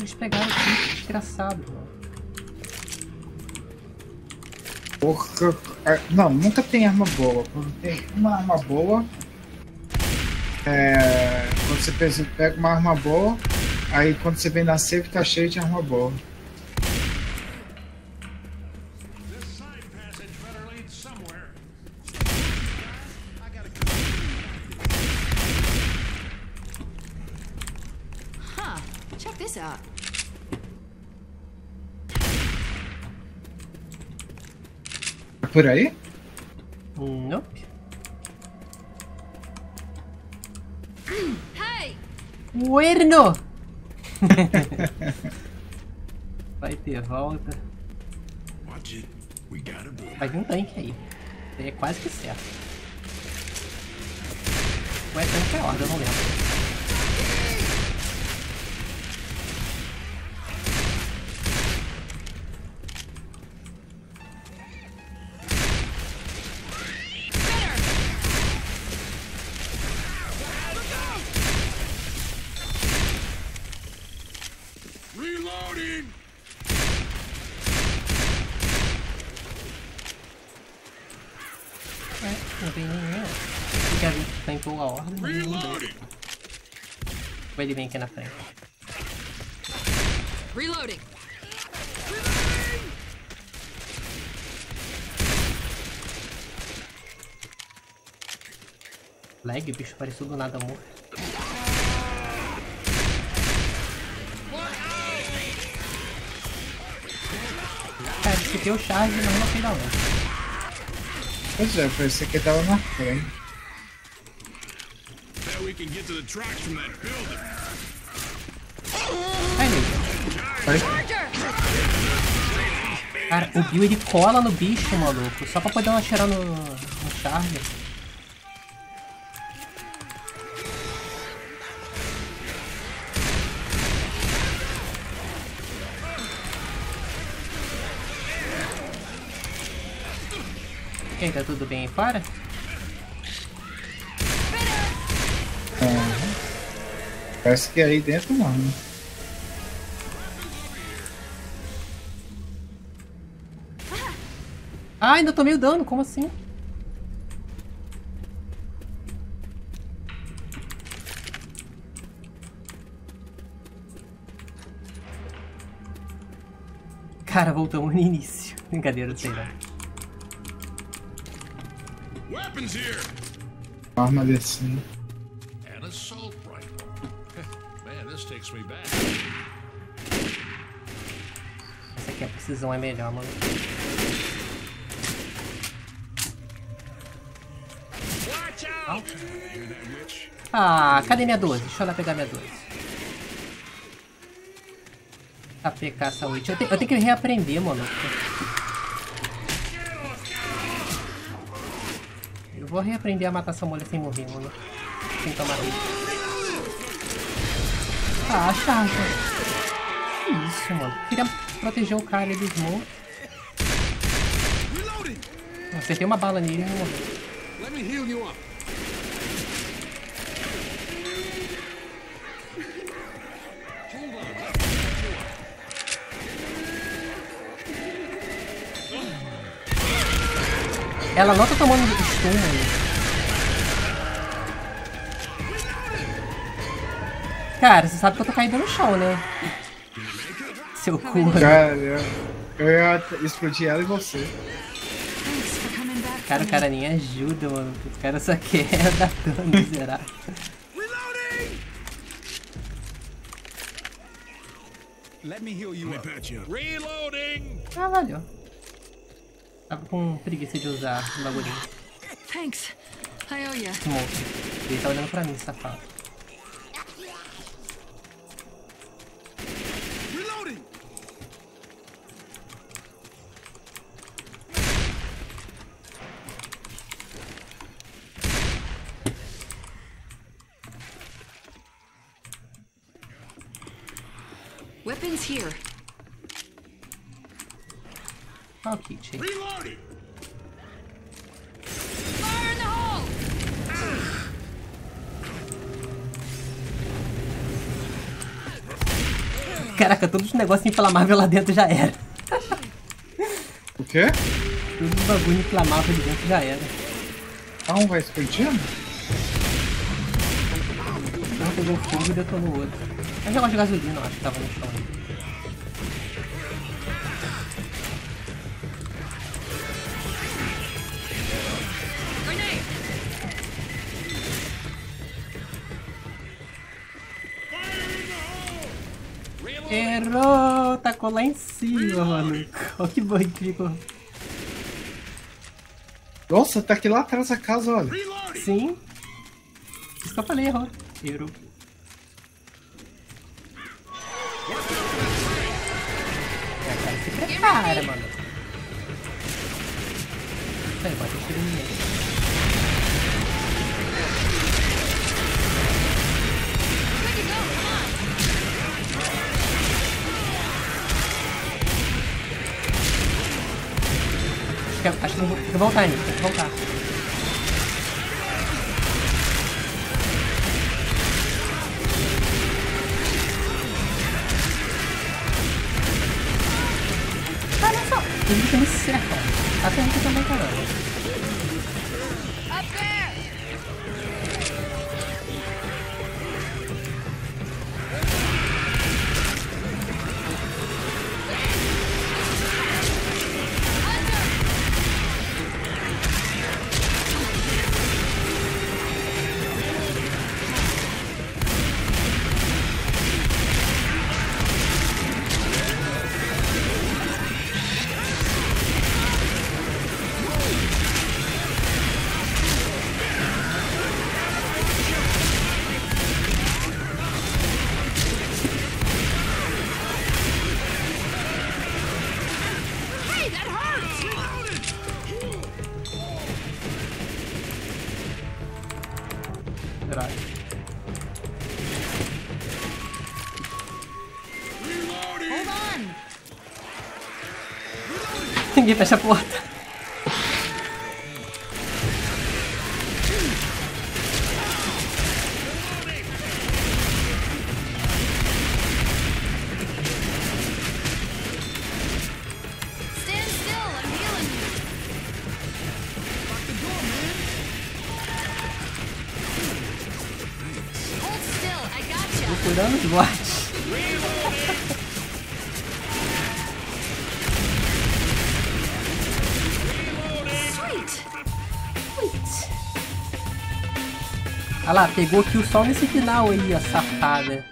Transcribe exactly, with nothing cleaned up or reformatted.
eles pegaram aqui, desgraçado. Porra. Não, nunca tem arma boa. Quando tem uma arma boa. É. Quando você pega uma arma boa, aí quando você vem na safe tá cheio de arma boa. Por aí? Não. Hey! Bueno! Vai ter volta. Vai ter um tanque aí. É quase que certo. Vai ter tanque é ordem, eu não lembro. Ele vem aqui na frente. Reloading. Lag, o bicho apareceu do nada morto. Cara, esse aqui é o charge, mas não sei da onde. Pois é, parecia que tava na frente. Cara, o Bill ele cola no bicho, maluco, só pra poder não atirar no, no Charger. Ok, tá tudo bem aí, para? Parece que aí dentro não, né? Ah, ainda tomei o dano, como assim? Cara, voltamos no início. Brincadeira, sei lá. Arma assim. Essa aqui a precisão é melhor, mano. Ah, cadê minha doze? Deixa eu lá pegar minha doze. A P K, essa ult. Eu, te, eu tenho que reaprender, mano. Eu vou reaprender a matar essa mulher sem morrer, mano. Sem tomar ult. Ah, charge. Que isso, mano. Queria proteger o cara ali do smoke. Acertei uma bala nele e ele morreu. Ela não tá tomando stun, mano. Cara, você sabe que eu tô caindo no chão, né? Seu cu. Cara, eu, eu ia explodir ela e você. Cara, o cara nem ajuda, mano. O cara só quer dar dano miserável. Reloading! Ah, valeu. Tava com preguiça de usar o bagulhinho. Thanks. I owe you. Ele tá olhando pra mim, safado. Here. Oh, keychain. Reloading. Fire in the hole. Ah. Ah. Caraca, todos os negócios inflamáveis lá dentro já era. O quê? Todos os bagulho inflamável de dentro já era. Ah, um vai explodindo? Um pegou fogo e detonou o outro. Mas eu gosto de gasolina, acho que tava no chão. Errou! Tacou lá em cima, mano. Olha que bug que ficou. Nossa, tá aqui lá atrás da casa, olha. Sim. Isso que eu falei, errou. Errou. É, cara, se prepara, mano. Peraí, bota o tiro em mim. Acho que não vou, tem que voltar ainda, tem que voltar. Olha só, tem gente que me cerca. Tá com gente também, caramba. Ninguém fecha a porta. Procurando os bots. Olha lá, pegou kill só nesse final aí, ó, safada.